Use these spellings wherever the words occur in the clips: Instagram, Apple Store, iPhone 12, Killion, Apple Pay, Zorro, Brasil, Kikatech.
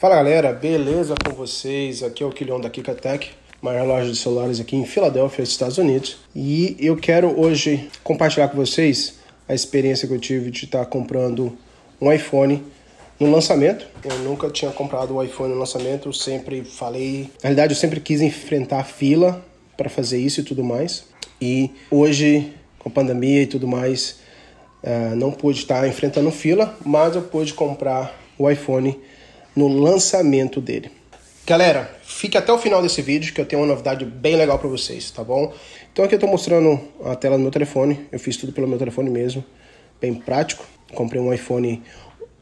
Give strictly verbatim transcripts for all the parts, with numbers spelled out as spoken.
Fala galera, beleza com vocês? Aqui é o Killion da Kikatech, maior loja de celulares aqui em Filadélfia, Estados Unidos. E eu quero hoje compartilhar com vocês a experiência que eu tive de estar comprando um iPhone no lançamento. Eu nunca tinha comprado um iPhone no lançamento, eu sempre falei... Na realidade, eu sempre quis enfrentar a fila para fazer isso e tudo mais. E hoje, com a pandemia e tudo mais, não pude estar enfrentando fila, mas eu pude comprar o iPhone no lançamento dele. Galera, fique até o final desse vídeo que eu tenho uma novidade bem legal para vocês, tá bom? Então aqui eu estou mostrando a tela do meu telefone, eu fiz tudo pelo meu telefone mesmo, bem prático. Comprei um iPhone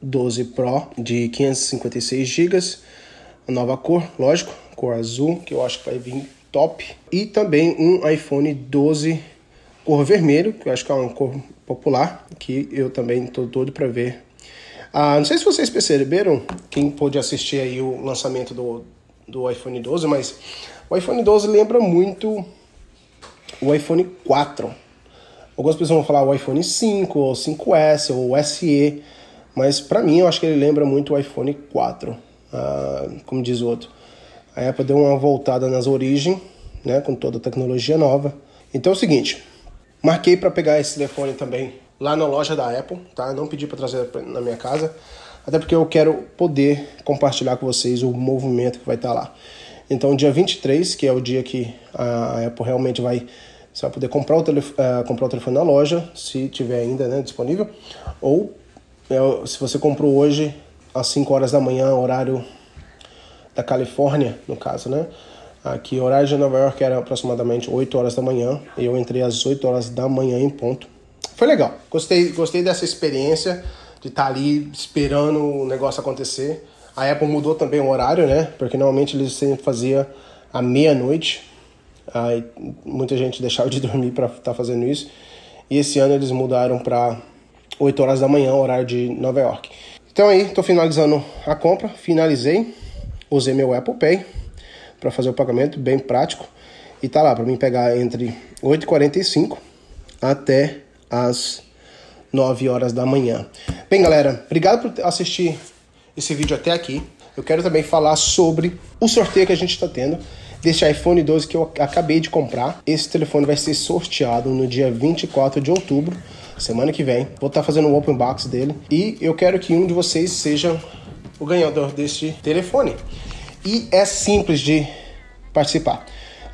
doze Pro de quinhentos e cinquenta e seis gigabytes, a nova cor, lógico, cor azul, que eu acho que vai vir top. E também um iPhone doze cor vermelho, que eu acho que é uma cor popular, que eu também estou doido para ver. Ah, não sei se vocês perceberam, quem pôde assistir aí o lançamento do, do iPhone doze, mas o iPhone doze lembra muito o iPhone quatro. Algumas pessoas vão falar o iPhone cinco, ou cinco S, ou S E, mas pra mim eu acho que ele lembra muito o iPhone quatro, ah, como diz o outro. A Apple deu uma voltada nas origens, né, com toda a tecnologia nova. Então é o seguinte, marquei pra pegar esse telefone também lá na loja da Apple, tá? Não pedi para trazer na minha casa, até porque eu quero poder compartilhar com vocês o movimento que vai estar lá. Então, dia vinte e três, que é o dia que a Apple realmente vai, você vai poder comprar o, uh, comprar o telefone na loja, se tiver ainda, né, disponível, ou uh, se você comprou hoje, às cinco horas da manhã, horário da Califórnia, no caso, né? Aqui, horário de Nova York era aproximadamente oito horas da manhã, e eu entrei às oito horas da manhã em ponto. Foi legal, gostei, gostei dessa experiência de estar ali esperando o negócio acontecer. A Apple mudou também o horário, né? Porque normalmente eles sempre faziam à meia-noite. Aí muita gente deixava de dormir para estar fazendo isso. E esse ano eles mudaram para oito horas da manhã, horário de Nova York. Então aí, estou finalizando a compra. Finalizei, usei meu Apple Pay para fazer o pagamento, bem prático. E tá lá, para mim pegar entre oito e quarenta e cinco até às nove horas da manhã. Bem, galera, obrigado por assistir esse vídeo até aqui. Eu quero também falar sobre o sorteio que a gente está tendo desse iPhone doze que eu acabei de comprar. Esse telefone vai ser sorteado no dia vinte e quatro de outubro, semana que vem. Vou estar tá fazendo o open box dele e eu quero que um de vocês seja o ganhador deste telefone. E é simples de participar.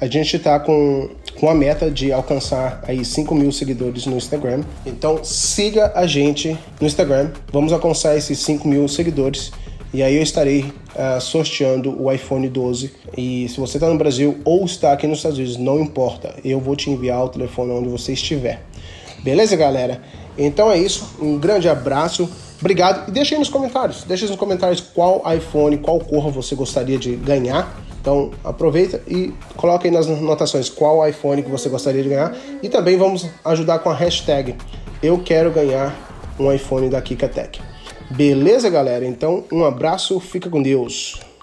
A gente está com, com a meta de alcançar aí cinco mil seguidores no Instagram. Então siga a gente no Instagram. Vamos alcançar esses cinco mil seguidores. E aí eu estarei uh, sorteando o iPhone doze. E se você está no Brasil ou está aqui nos Estados Unidos, não importa. Eu vou te enviar o telefone onde você estiver. Beleza, galera? Então é isso. Um grande abraço. Obrigado. E deixa aí nos comentários. Deixa aí nos comentários qual iPhone, qual cor você gostaria de ganhar. Então aproveita e coloca aí nas anotações qual iPhone que você gostaria de ganhar. E também vamos ajudar com a hashtag Eu Quero Ganhar um iPhone da Kikatech. Beleza, galera? Então um abraço, fica com Deus.